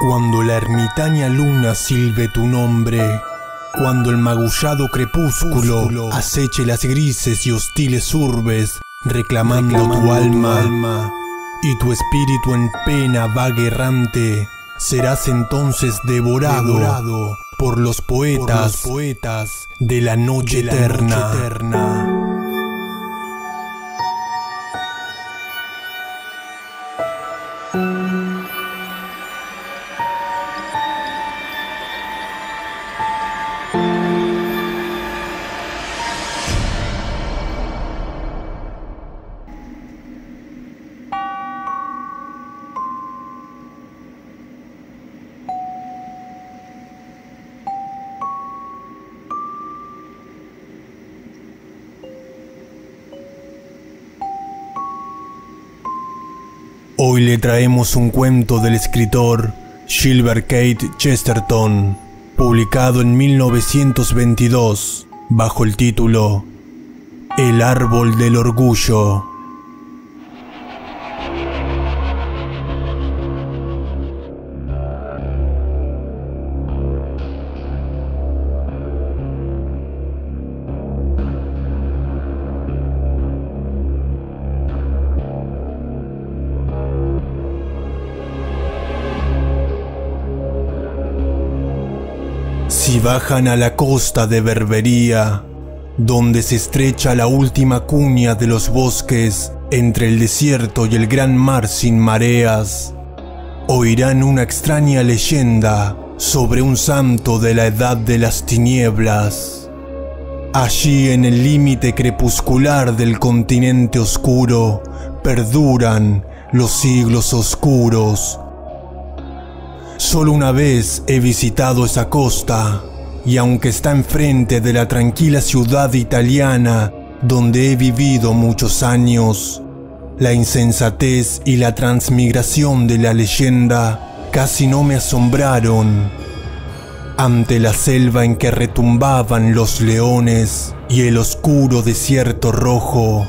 Cuando la ermitaña luna silbe tu nombre, cuando el magullado crepúsculo aceche las grises y hostiles urbes, reclamando tu alma, y tu espíritu en pena vaga errante, serás entonces devorado por los poetas de la noche eterna. Hoy le traemos un cuento del escritor Gilbert Keith Chesterton, publicado en 1922, bajo el título El Árbol del Orgullo. Si bajan a la costa de Berbería, donde se estrecha la última cuña de los bosques entre el desierto y el gran mar sin mareas, oirán una extraña leyenda sobre un santo de la edad de las tinieblas. Allí, en el límite crepuscular del continente oscuro, perduran los siglos oscuros. Solo una vez he visitado esa costa, y aunque está enfrente de la tranquila ciudad italiana donde he vivido muchos años, la insensatez y la transmigración de la leyenda casi no me asombraron. Ante la selva en que retumbaban los leones y el oscuro desierto rojo,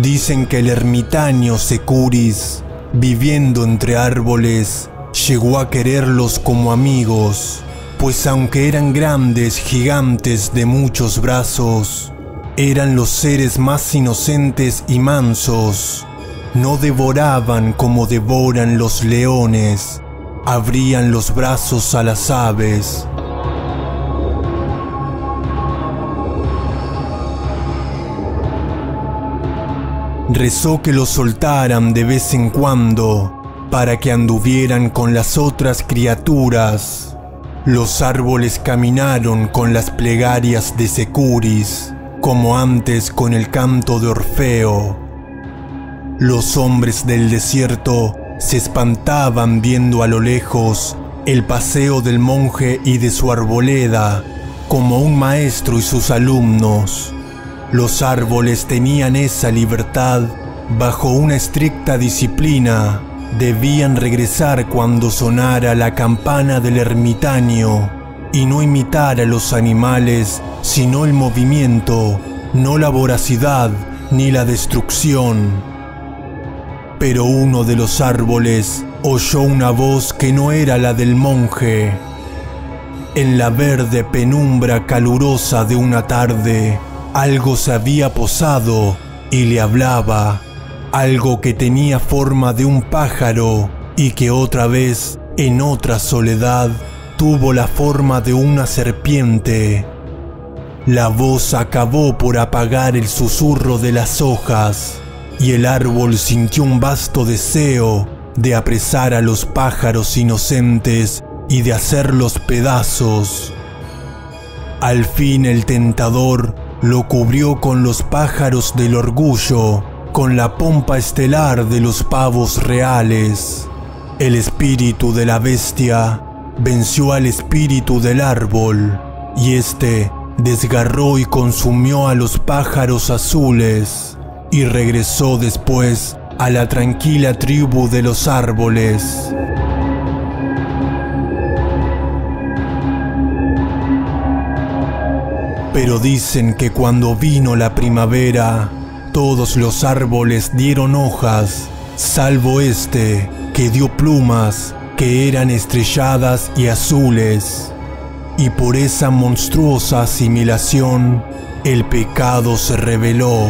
dicen que el ermitaño Securis, viviendo entre árboles, llegó a quererlos como amigos, pues aunque eran grandes gigantes de muchos brazos, eran los seres más inocentes y mansos. No devoraban como devoran los leones, abrían los brazos a las aves. Rezó que los soltaran de vez en cuando, para que anduvieran con las otras criaturas. Los árboles caminaron con las plegarias de Securis, como antes con el canto de Orfeo. Los hombres del desierto se espantaban viendo a lo lejos el paseo del monje y de su arboleda, como un maestro y sus alumnos. Los árboles tenían esa libertad bajo una estricta disciplina. Debían regresar cuando sonara la campana del ermitaño y no imitar a los animales, sino el movimiento, no la voracidad ni la destrucción. Pero uno de los árboles oyó una voz que no era la del monje. En la verde penumbra calurosa de una tarde, algo se había posado y le hablaba. Algo que tenía forma de un pájaro y que otra vez, en otra soledad, tuvo la forma de una serpiente. La voz acabó por apagar el susurro de las hojas, y el árbol sintió un vasto deseo de apresar a los pájaros inocentes y de hacerlos pedazos. Al fin el tentador lo cubrió con los pájaros del orgullo, con la pompa estelar de los pavos reales. El espíritu de la bestia venció al espíritu del árbol, y éste desgarró y consumió a los pájaros azules, y regresó después a la tranquila tribu de los árboles. Pero dicen que cuando vino la primavera, todos los árboles dieron hojas, salvo este, que dio plumas, que eran estrelladas y azules, y por esa monstruosa asimilación el pecado se reveló.